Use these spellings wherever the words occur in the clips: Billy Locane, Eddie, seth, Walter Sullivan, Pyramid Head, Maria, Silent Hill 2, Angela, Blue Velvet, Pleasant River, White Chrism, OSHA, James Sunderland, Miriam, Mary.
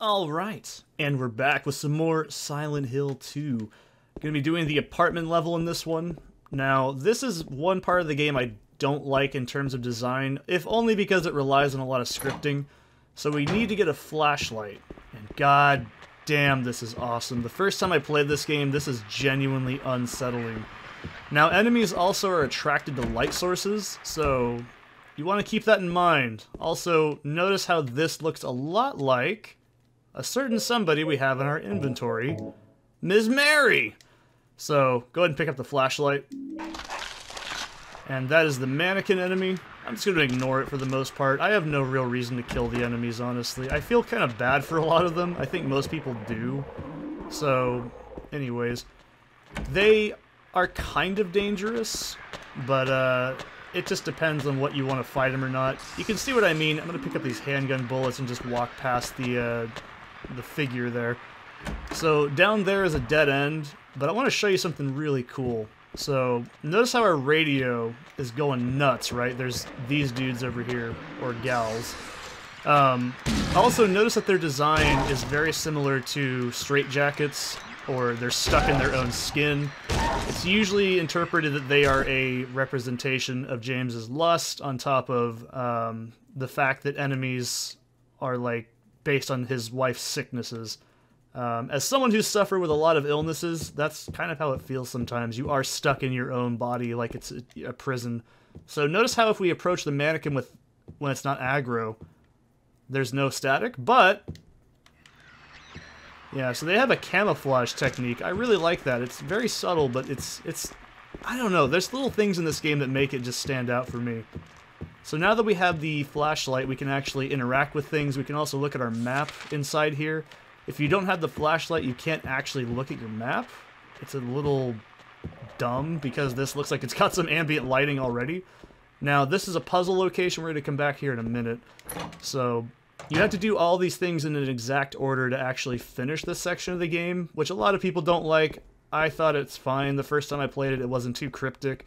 All right, and we're back with some more Silent Hill 2. Gonna be doing the apartment level in this one. Now, this is one part of the game I don't like in terms of design, if only because it relies on a lot of scripting. So we need to get a flashlight, and god damn, this is awesome. The first time I played this game, this is genuinely unsettling. Now, enemies also are attracted to light sources, so you want to keep that in mind. Also, notice how this looks a lot like a certain somebody we have in our inventory, Ms. Mary! So, go ahead and pick up the flashlight. And that is the mannequin enemy. I'm just gonna ignore it for the most part. I have no real reason to kill the enemies, honestly. I feel kind of bad for a lot of them. I think most people do. So, anyways. They are kind of dangerous, but it just depends on what you want to fight them or not. You can see what I mean. I'm gonna pick up these handgun bullets and just walk past the figure there. So down there is a dead end, but I want to show you something really cool. So notice how our radio is going nuts, right? There's these dudes over here, or gals. Also notice that their design is very similar to straitjackets, or they're stuck in their own skin. It's usually interpreted that they are a representation of James's lust, on top of the fact that enemies are like based on his wife's sicknesses. As someone who suffered with a lot of illnesses, that's kind of how it feels sometimes. You are stuck in your own body like it's a prison. So notice how if we approach the mannequin with when it's not aggro, there's no static, but yeah, so they have a camouflage technique. I really like that. It's very subtle, but it's I don't know, there's little things in this game that make it just stand out for me. So now that we have the flashlight, we can actually interact with things. We can also look at our map inside here. If you don't have the flashlight, you can't actually look at your map. It's a little dumb because this looks like it's got some ambient lighting already. Now, this is a puzzle location. We're going to come back here in a minute. So you have to do all these things in an exact order to actually finish this section of the game, which a lot of people don't like. I thought it's fine. The first time I played it, it wasn't too cryptic.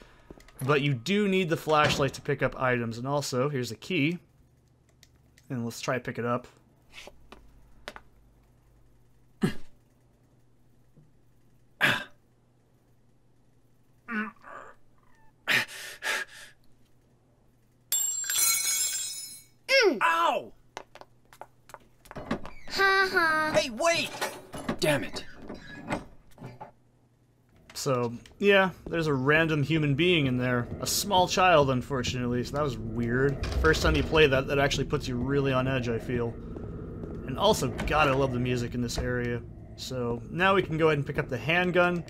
But you do need the flashlight to pick up items. And also, here's a key. And let's try to pick it up. Ow! Hey, wait! Damn it. So, yeah, there's a random human being in there. A small child, unfortunately, so that was weird. First time you play that, that actually puts you really on edge, I feel. And also, god, I love the music in this area. So, now we can go ahead and pick up the handgun.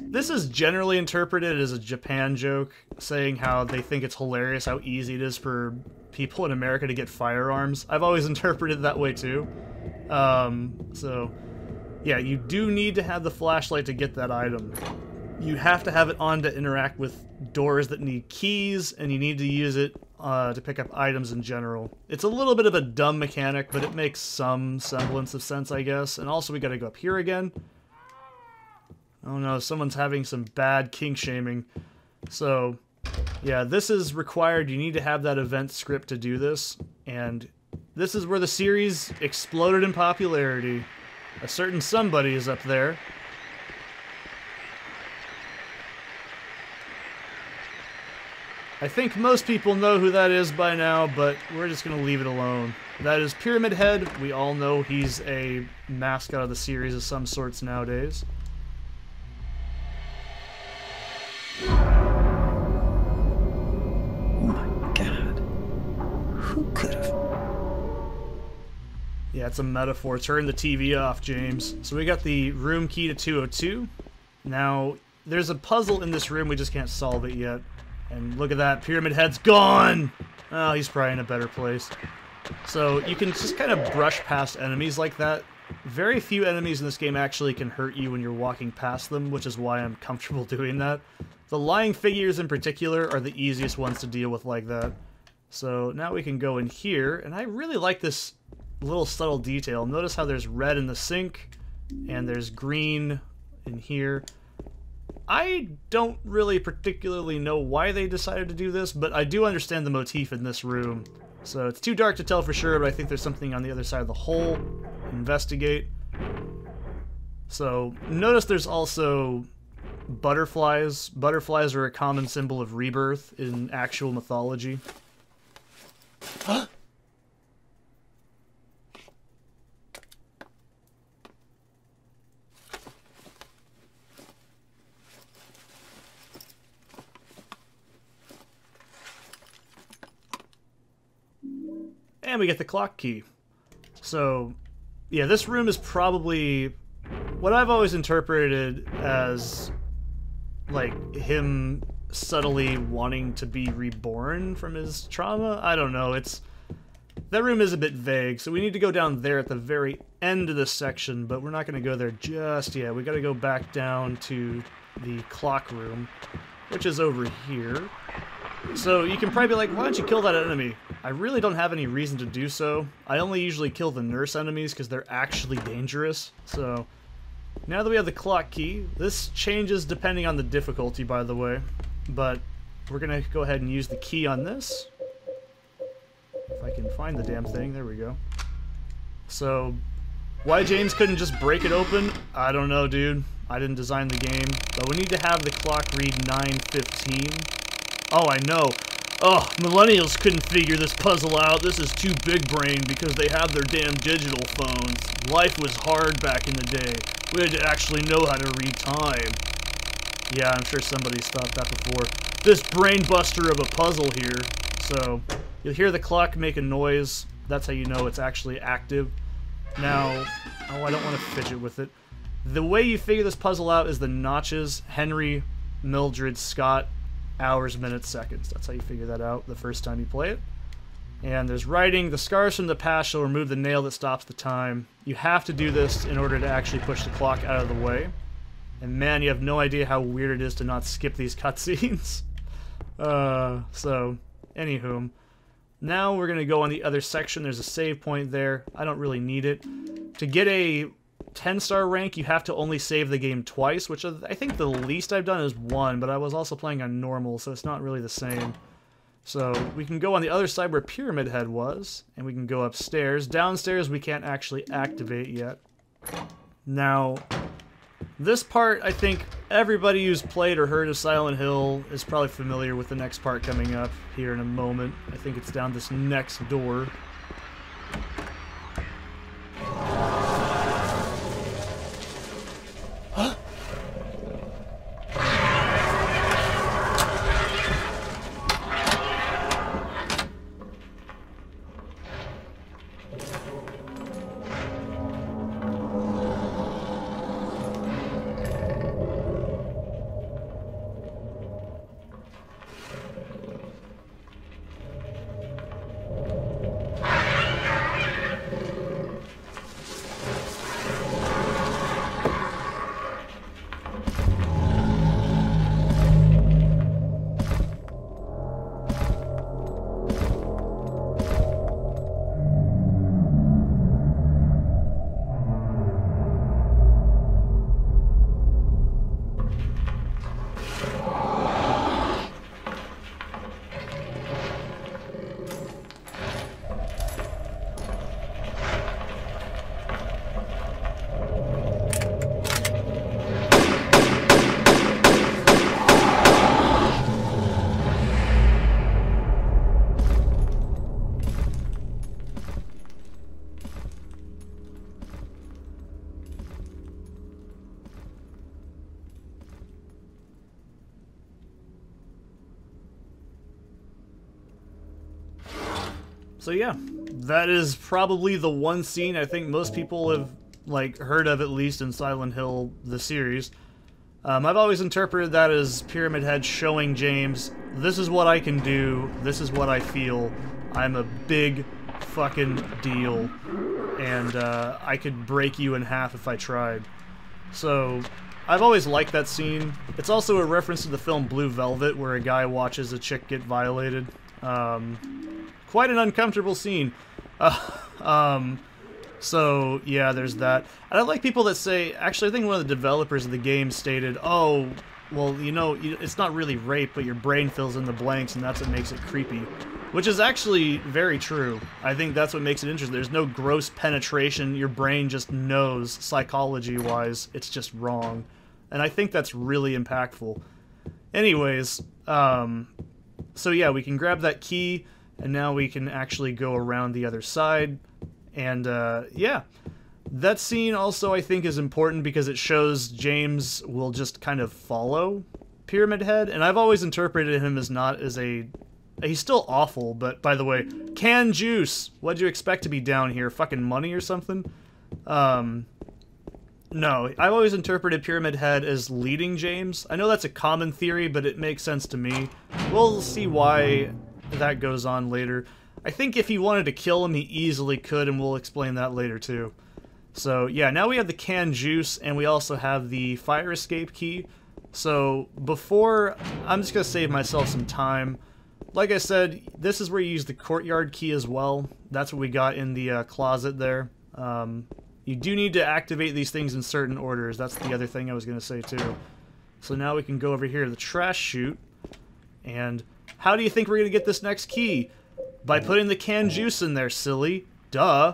This is generally interpreted as a Japan joke, saying how they think it's hilarious how easy it is for people in America to get firearms. I've always interpreted it that way, too. So, yeah, you do need to have the flashlight to get that item. You have to have it on to interact with doors that need keys, and you need to use it to pick up items in general. It's a little bit of a dumb mechanic, but it makes some semblance of sense, I guess. And also, we gotta go up here again. Oh no, someone's having some bad kink shaming. So, yeah, this is required. You need to have that event script to do this. And this is where the series exploded in popularity. A certain somebody is up there. I think most people know who that is by now, but we're just going to leave it alone. That is Pyramid Head. We all know he's a mascot of the series of some sorts nowadays. Oh my god. Who could have... Yeah, it's a metaphor. Turn the TV off, James. So we got the room key to 202. Now, there's a puzzle in this room. We just can't solve it yet. And look at that, Pyramid Head's gone! Oh, he's probably in a better place. So, you can just kind of brush past enemies like that. Very few enemies in this game actually can hurt you when you're walking past them, which is why I'm comfortable doing that. The lying figures in particular are the easiest ones to deal with like that. So, now we can go in here, and I really like this little subtle detail. Notice how there's red in the sink, and there's green in here. I don't really particularly know why they decided to do this, but I do understand the motif in this room. So it's too dark to tell for sure, but I think there's something on the other side of the hole. investigate. So notice there's also butterflies. Butterflies are a common symbol of rebirth in actual mythology. Huh? And we get the clock key. So, yeah, this room is probably what I've always interpreted as, like, him subtly wanting to be reborn from his trauma. I don't know. It's, that room is a bit vague, so we need to go down there at the very end of this section, but we're not going to go there just yet. We got to go back down to the clock room, which is over here. So you can probably be like, why don't you kill that enemy? I really don't have any reason to do so. I only usually kill the nurse enemies because they're actually dangerous. So now that we have the clock key, this changes depending on the difficulty, by the way. But we're going to go ahead and use the key on this. If I can find the damn thing, there we go. So why James couldn't just break it open? I don't know, dude. I didn't design the game. But we need to have the clock read 9:15. Oh, I know. Oh, millennials couldn't figure this puzzle out. This is too big brain because they have their damn digital phones. Life was hard back in the day. We had to actually know how to read time. Yeah, I'm sure somebody's thought that before. This brain buster of a puzzle here. So, you'll hear the clock make a noise. That's how you know it's actually active. Now, oh, I don't want to fidget with it. The way you figure this puzzle out is the notches. Henry, Mildred, Scott. Hours, minutes, seconds. That's how you figure that out the first time you play it. And there's writing. The scars from the past shall remove the nail that stops the time. You have to do this in order to actually push the clock out of the way. And man, you have no idea how weird it is to not skip these cutscenes. So, anywho. Now we're going to go on the other section. There's a save point there. I don't really need it. To get a 10-star rank, you have to only save the game twice, which I think the least I've done is one, but I was also playing on normal, so it's not really the same. So we can go on the other side where Pyramid Head was, and we can go upstairs. Downstairs we can't actually activate yet. Now, this part, I think everybody who's played or heard of Silent Hill is probably familiar with the next part coming up here in a moment. I think it's down this next door. So yeah, that is probably the one scene I think most people have like heard of, at least in Silent Hill the series. I've always interpreted that as Pyramid Head showing James, this is what I can do, this is what I feel, I'm a big fucking deal, and I could break you in half if I tried. So I've always liked that scene. It's also a reference to the film Blue Velvet, where a guy watches a chick get violated. Quite an uncomfortable scene. So, yeah, there's that. And I like people that say, actually, I think one of the developers of the game stated, oh, well, you know, it's not really rape, but your brain fills in the blanks, and that's what makes it creepy. Which is actually very true. I think that's what makes it interesting. There's no gross penetration. Your brain just knows, psychology-wise, it's just wrong. And I think that's really impactful. Anyways, so yeah, we can grab that key, and now we can actually go around the other side. And, yeah. That scene also, I think, is important because it shows James will just kind of follow Pyramid Head. And I've always interpreted him as not as a... He's still awful, but, by the way, canned juice! What'd you expect to be down here? Fucking money or something? No, I've always interpreted Pyramid Head as leading James. I know that's a common theory, but it makes sense to me. We'll see why that goes on later. I think if he wanted to kill him, he easily could, and we'll explain that later, too. So, yeah, now we have the canned juice, and we also have the fire escape key. So, before... I'm just gonna save myself some time. Like I said, this is where you use the courtyard key as well. That's what we got in the closet there. You do need to activate these things in certain orders. That's the other thing I was gonna say, too. So now we can go over here to the trash chute. And how do you think we're gonna get this next key? By putting the canned juice in there, silly. Duh.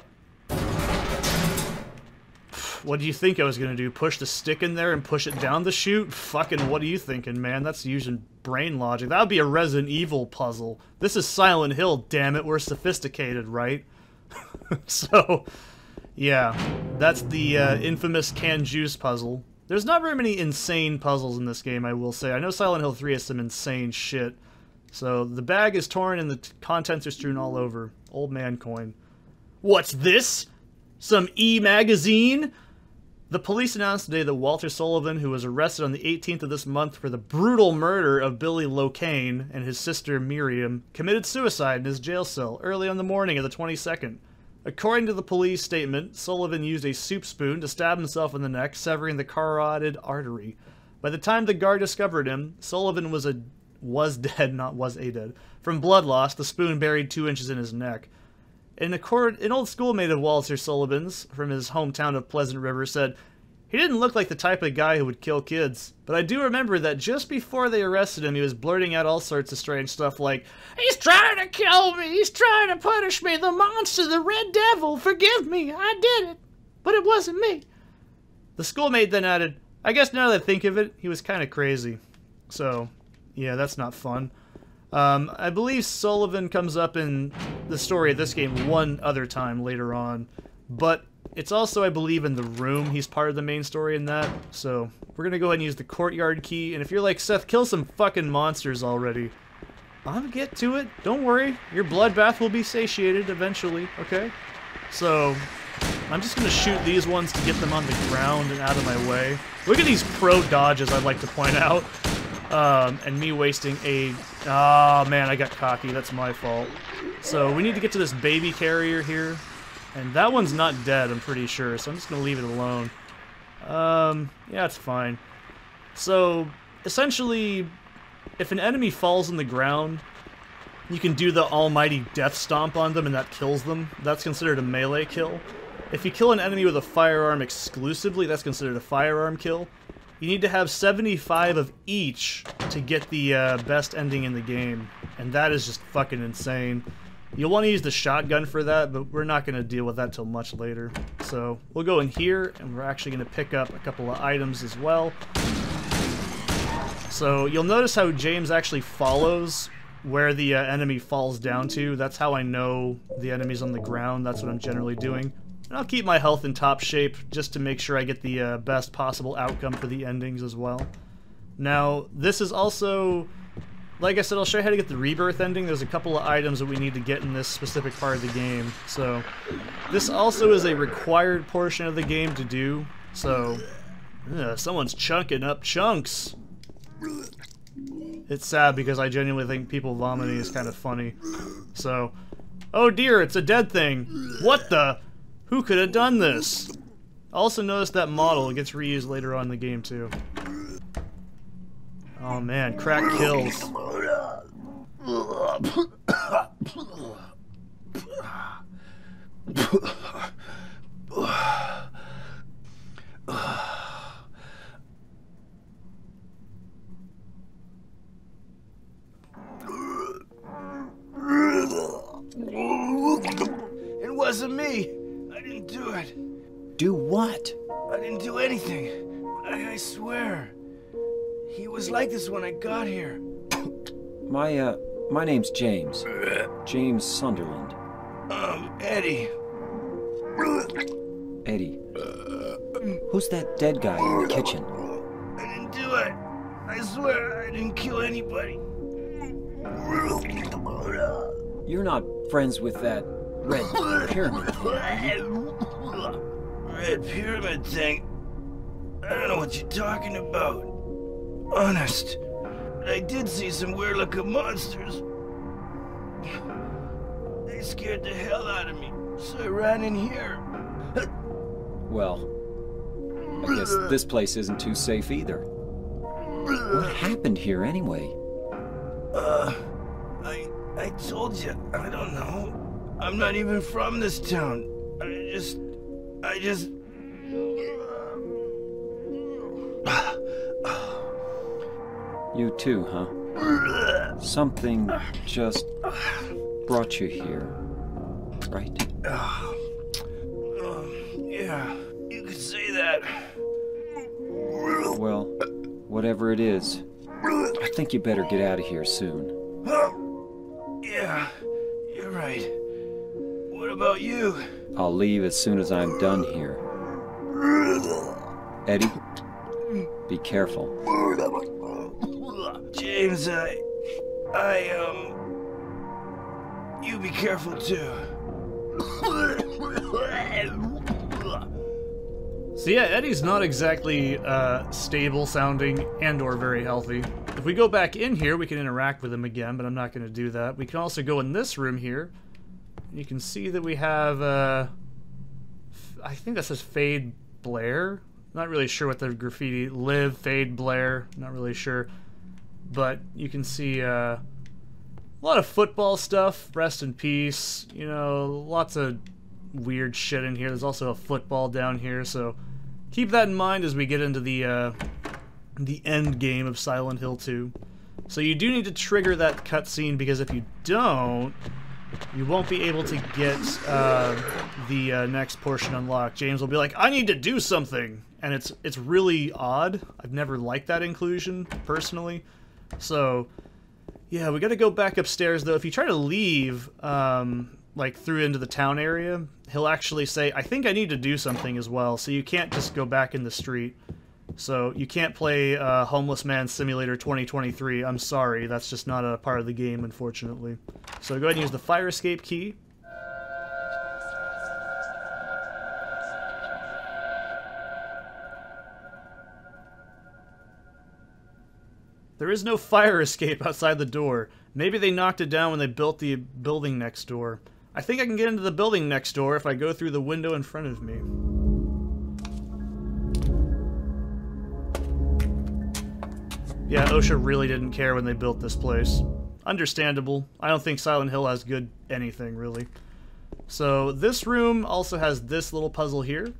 What do you think I was going to do? Push the stick in there and push it down the chute? Fucking what are you thinking, man? That's using brain logic. That would be a Resident Evil puzzle. This is Silent Hill, damn it. We're sophisticated, right? So, yeah. That's the infamous canned juice puzzle. There's not very many insane puzzles in this game, I will say. I know Silent Hill 3 has some insane shit. So, the bag is torn and the contents are strewn all over. Old man coin. What's this? Some e-magazine? The police announced today that Walter Sullivan, who was arrested on the 18th of this month for the brutal murder of Billy Locane and his sister Miriam, committed suicide in his jail cell early on the morning of the 22nd. According to the police statement, Sullivan used a soup spoon to stab himself in the neck, severing the carotid artery. By the time the guard discovered him, Sullivan was dead from blood loss, the spoon buried 2 inches in his neck. An old schoolmate of Walter Sullivan's from his hometown of Pleasant River said, "He didn't look like the type of guy who would kill kids, but I do remember that just before they arrested him, he was blurting out all sorts of strange stuff like, 'He's trying to kill me! He's trying to punish me! The monster! The red devil! Forgive me! I did it! But it wasn't me!'" The schoolmate then added, "I guess now that I think of it, he was kind of crazy." So, yeah, that's not fun. I believe Sullivan comes up in the story of this game one other time later on, but it's also, I believe, in The Room. He's part of the main story in that, so we're gonna go ahead and use the courtyard key, and if you're like, "Seth, kill some fucking monsters already," I'll get to it. Don't worry. Your bloodbath will be satiated eventually, okay? So, I'm just gonna shoot these ones to get them on the ground and out of my way. Look at these pro dodges, I'd like to point out. And me wasting a... Ah, man, I got cocky. That's my fault. So we need to get to this baby carrier here. And that one's not dead, I'm pretty sure. So I'm just going to leave it alone. Yeah, it's fine. So, essentially, if an enemy falls on the ground, you can do the almighty death stomp on them and that kills them. That's considered a melee kill. If you kill an enemy with a firearm exclusively, that's considered a firearm kill. You need to have 75 of each to get the best ending in the game, and that is just fucking insane. You'll want to use the shotgun for that, but we're not going to deal with that till much later. So we'll go in here, and we're actually going to pick up a couple of items as well. So you'll notice how James actually follows where the enemy falls down to. That's how I know the enemy's on the ground. That's what I'm generally doing. And I'll keep my health in top shape just to make sure I get the best possible outcome for the endings as well. Now, this is also, like I said, I'll show you how to get the rebirth ending. There's a couple of items that we need to get in this specific part of the game. So, this also is a required portion of the game to do. So, someone's chunking up chunks. It's sad because I genuinely think people vomiting is kind of funny. So, oh dear, it's a dead thing. What the... Who could have done this? Also notice that model gets reused later on in the game too. Oh man, crack kills. Do what? I didn't do anything. I swear. He was like this when I got here. My name's James. James Sunderland. Eddie. Eddie. Who's that dead guy in the kitchen? I didn't do it. I swear I didn't kill anybody. You're not friends with that red pyramid thing. Red pyramid thing? I don't know what you're talking about. Honest. But I did see some weird-looking monsters. They scared the hell out of me, so I ran in here. Well, I guess this place isn't too safe either. What happened here anyway? I told you, I don't know. I'm not even from this town. I just... You too, huh? Something just brought you here, right? Yeah, you could say that. Well, whatever it is, I think you better get out of here soon. Yeah, you're right. What about you? I'll leave as soon as I'm done here. Eddie, be careful. James, you be careful too. So yeah, Eddie's not exactly stable sounding and or very healthy. If we go back in here, we can interact with him again, but I'm not going to do that. We can also go in this room here. You can see that we have, I think that says Fade Blair. Not really sure what the graffiti, live, Fade Blair, not really sure. But you can see a lot of football stuff, rest in peace, you know, lots of weird shit in here. There's also a football down here, so keep that in mind as we get into the end game of Silent Hill 2. So you do need to trigger that cutscene, because if you don't, you won't be able to get the next portion unlocked. James will be like, I need to do something! And it's really odd. I've never liked that inclusion, personally. So, yeah, we gotta go back upstairs, though. If you try to leave, like, through into the town area, he'll actually say, I think I need to do something as well, so you can't just go back in the street. So you can't play Homeless Man Simulator 2023. I'm sorry, that's just not a part of the game, unfortunately. So go ahead and use the fire escape key. There is no fire escape outside the door. Maybe they knocked it down when they built the building next door. I think I can get into the building next door if I go through the window in front of me. Yeah, OSHA really didn't care when they built this place. Understandable. I don't think Silent Hill has good anything, really. So, this room also has this little puzzle here.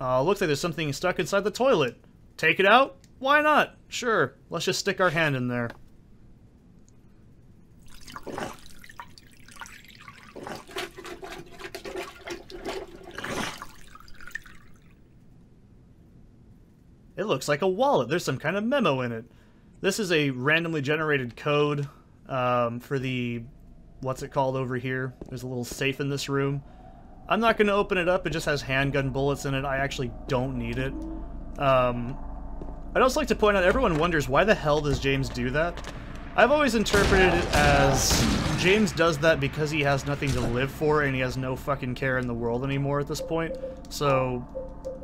Looks like there's something stuck inside the toilet. Take it out? Why not? Sure. Let's just stick our hand in there. It looks like a wallet. There's some kind of memo in it. This is a randomly generated code for the... what's it called over here? There's a little safe in this room. I'm not going to open it up. It just has handgun bullets in it. I actually don't need it. I'd also like to point out, everyone wonders, why the hell does James do that? I've always interpreted it as James does that because he has nothing to live for and he has no fucking care in the world anymore at this point. So...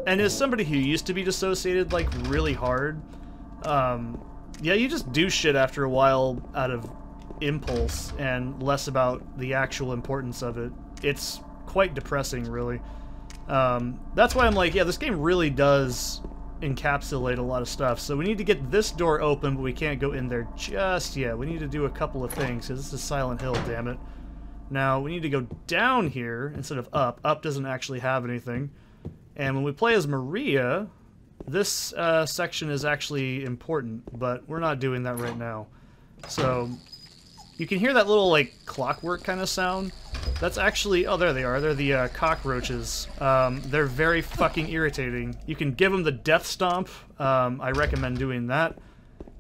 and as somebody who used to be dissociated, like, really hard, yeah, you just do shit after a while out of impulse and less about the actual importance of it. It's quite depressing, really. That's why I'm like, yeah, this game really does encapsulate a lot of stuff. So we need to get this door open, but we can't go in there just yet. We need to do a couple of things, because this is Silent Hill, damn it. Now, we need to go down here instead of up. Up doesn't actually have anything. And when we play as Maria, this section is actually important, but we're not doing that right now. So, you can hear that little, like, clockwork kind of sound. That's actually... Oh, there they are. They're the cockroaches. They're very fucking irritating. You can give them the death stomp. I recommend doing that.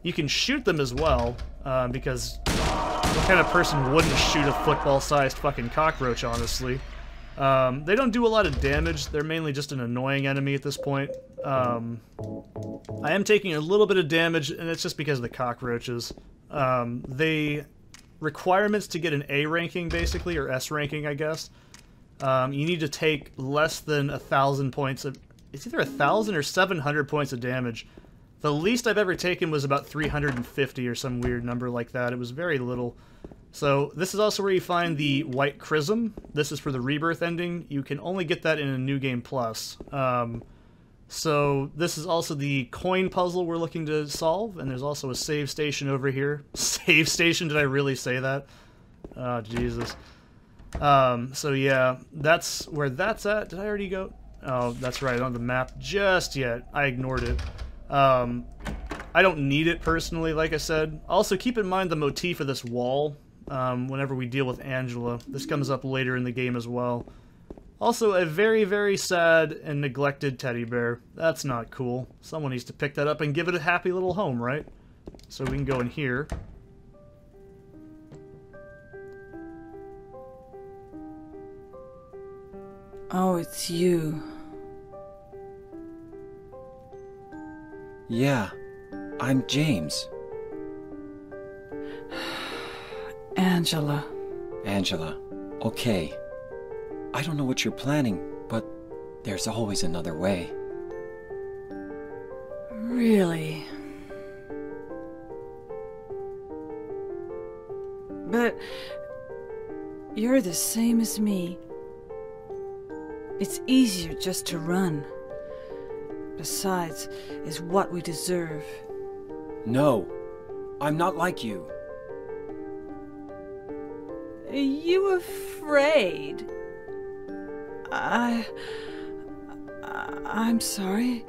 You can shoot them as well, because what kind of person wouldn't shoot a football-sized fucking cockroach, honestly? They don't do a lot of damage. They're mainly just an annoying enemy at this point. I am taking a little bit of damage, and it's just because of the cockroaches. They... Requirements to get an A ranking, basically, or S ranking, I guess. You need to take less than 1,000 points of... It's either 1,000 or 700 points of damage. The least I've ever taken was about 350 or some weird number like that. It was very little. So this is also where you find the White Chrism. This is for the Rebirth ending. You can only get that in a New Game Plus. So this is also the coin puzzle we're looking to solve, and there's also a save station over here. Save station? Did I really say that? Oh, Jesus. So yeah, that's where that's at. Did I already go? Oh, that's right, on the map just yet. I ignored it. I don't need it personally, like I said. Also, keep in mind the motif of this wall whenever we deal with Angela. This comes up later in the game as well. Also, a very, very sad and neglected teddy bear. That's not cool. Someone needs to pick that up and give it a happy little home, right? So we can go in here. Oh, it's you. Yeah, I'm James. Angela. Angela, okay. I don't know what you're planning, but there's always another way. Really? But you're the same as me. It's easier just to run. Besides, it's what we deserve. No, I'm not like you. Are you afraid? I'm sorry.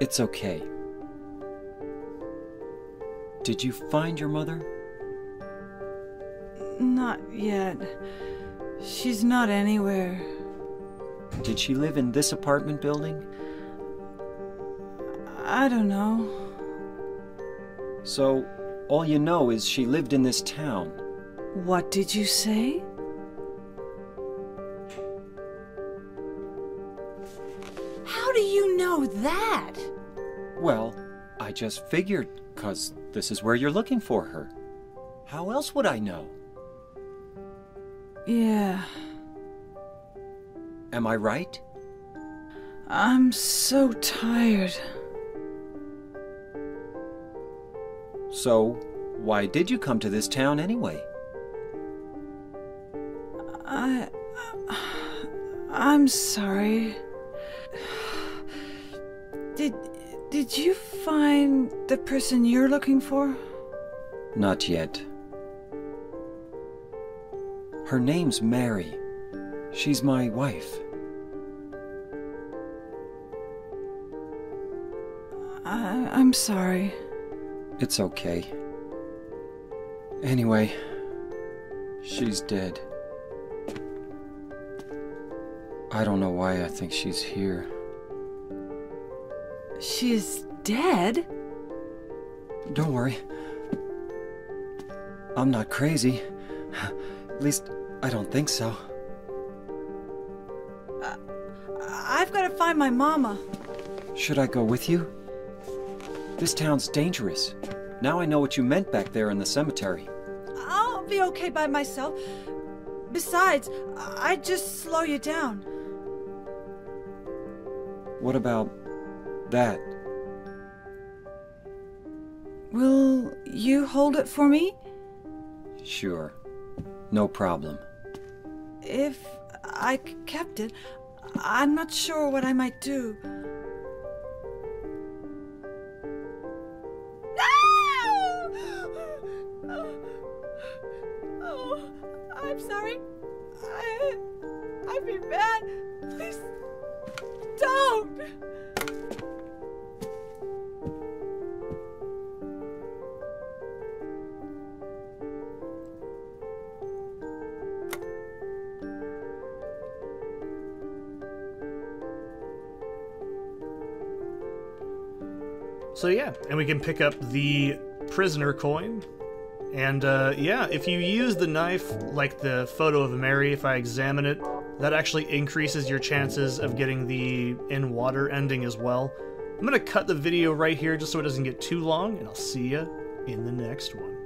It's okay. Did you find your mother? Not yet. She's not anywhere. Did she live in this apartment building? I don't know. So, all you know is she lived in this town. What did you say? That? Well, I just figured, 'cause this is where you're looking for her. How else would I know? Yeah. Am I right? I'm so tired. So, why did you come to this town anyway? I'm sorry. Did you find the person you're looking for? Not yet. Her name's Mary. She's my wife. I'm sorry. It's okay. Anyway, she's dead. I don't know why I think she's here. She's dead? Don't worry. I'm not crazy. At least, I don't think so. I've got to find my mama. Should I go with you? This town's dangerous. Now I know what you meant back there in the cemetery. I'll be okay by myself. Besides, I'd just slow you down. What about... that? Will you hold it for me? Sure. No problem. If I kept it, I'm not sure what I might do. No! Oh, I'm sorry. I'd be mad. Please don't! So yeah, and we can pick up the prisoner coin. And yeah, if you use the knife, like the photo of Mary, if I examine it, that actually increases your chances of getting the in water ending as well. I'm gonna cut the video right here just so it doesn't get too long, and I'll see you in the next one.